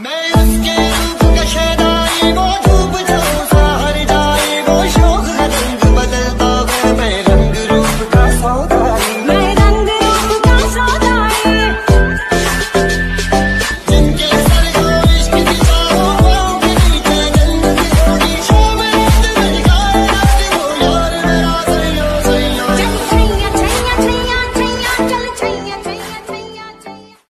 May